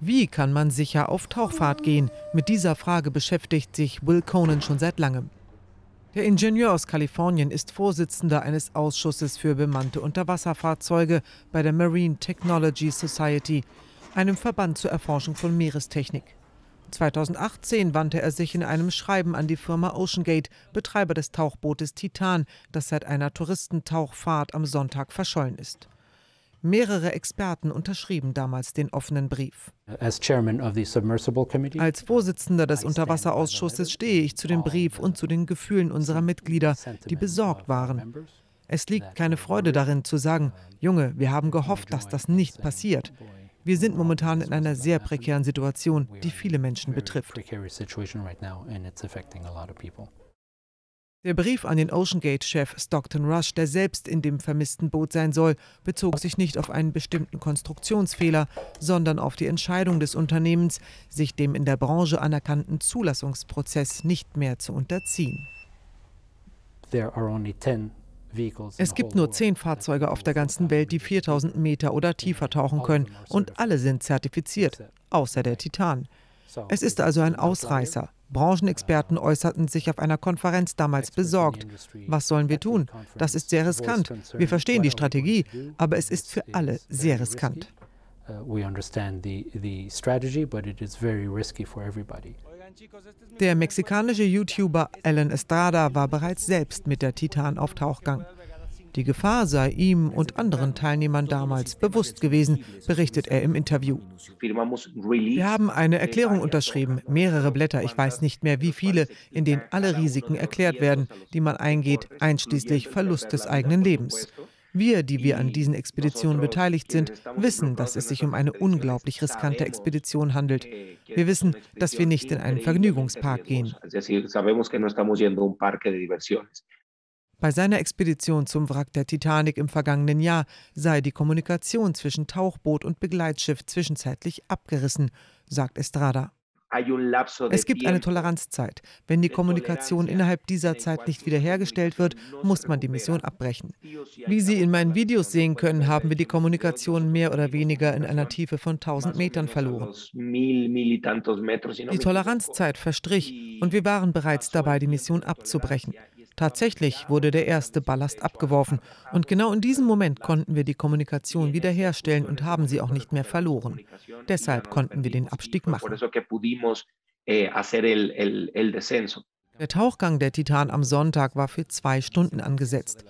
Wie kann man sicher auf Tauchfahrt gehen? Mit dieser Frage beschäftigt sich Will Conan schon seit langem. Der Ingenieur aus Kalifornien ist Vorsitzender eines Ausschusses für bemannte Unterwasserfahrzeuge bei der Marine Technology Society, einem Verband zur Erforschung von Meerestechnik. 2018 wandte er sich in einem Schreiben an die Firma OceanGate, Betreiber des Tauchbootes Titan, das seit einer Touristentauchfahrt am Sonntag verschollen ist. Mehrere Experten unterschrieben damals den offenen Brief. Als Vorsitzender des Unterwasserausschusses stehe ich zu dem Brief und zu den Gefühlen unserer Mitglieder, die besorgt waren. Es liegt keine Freude darin zu sagen, Junge, wir haben gehofft, dass das nicht passiert. Wir sind momentan in einer sehr prekären Situation, die viele Menschen betrifft. Der Brief an den OceanGate-Chef Stockton Rush, der selbst in dem vermissten Boot sein soll, bezog sich nicht auf einen bestimmten Konstruktionsfehler, sondern auf die Entscheidung des Unternehmens, sich dem in der Branche anerkannten Zulassungsprozess nicht mehr zu unterziehen. Es gibt nur 10 Fahrzeuge auf der ganzen Welt, die 4000 Meter oder tiefer tauchen können, und alle sind zertifiziert, außer der Titan. Es ist also ein Ausreißer. Branchenexperten äußerten sich auf einer Konferenz damals besorgt. Was sollen wir tun? Das ist sehr riskant. Wir verstehen die Strategie, aber es ist für alle sehr riskant. Der mexikanische YouTuber Alan Estrada war bereits selbst mit der Titan auf Tauchgang. Die Gefahr sei ihm und anderen Teilnehmern damals bewusst gewesen, berichtet er im Interview. Wir haben eine Erklärung unterschrieben, mehrere Blätter, ich weiß nicht mehr wie viele, in denen alle Risiken erklärt werden, die man eingeht, einschließlich Verlust des eigenen Lebens. Wir, die wir an diesen Expeditionen beteiligt sind, wissen, dass es sich um eine unglaublich riskante Expedition handelt. Wir wissen, dass wir nicht in einen Vergnügungspark gehen. Bei seiner Expedition zum Wrack der Titanic im vergangenen Jahr sei die Kommunikation zwischen Tauchboot und Begleitschiff zwischenzeitlich abgerissen, sagt Estrada. Es gibt eine Toleranzzeit. Wenn die Kommunikation innerhalb dieser Zeit nicht wiederhergestellt wird, muss man die Mission abbrechen. Wie Sie in meinen Videos sehen können, haben wir die Kommunikation mehr oder weniger in einer Tiefe von 1000 Metern verloren. Die Toleranzzeit verstrich und wir waren bereits dabei, die Mission abzubrechen. Tatsächlich wurde der erste Ballast abgeworfen und genau in diesem Moment konnten wir die Kommunikation wiederherstellen und haben sie auch nicht mehr verloren. Deshalb konnten wir den Abstieg machen. Der Tauchgang der Titan am Sonntag war für 2 Stunden angesetzt.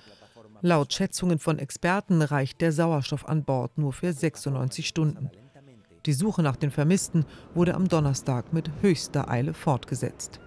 Laut Schätzungen von Experten reicht der Sauerstoff an Bord nur für 96 Stunden. Die Suche nach den Vermissten wurde am Donnerstag mit höchster Eile fortgesetzt.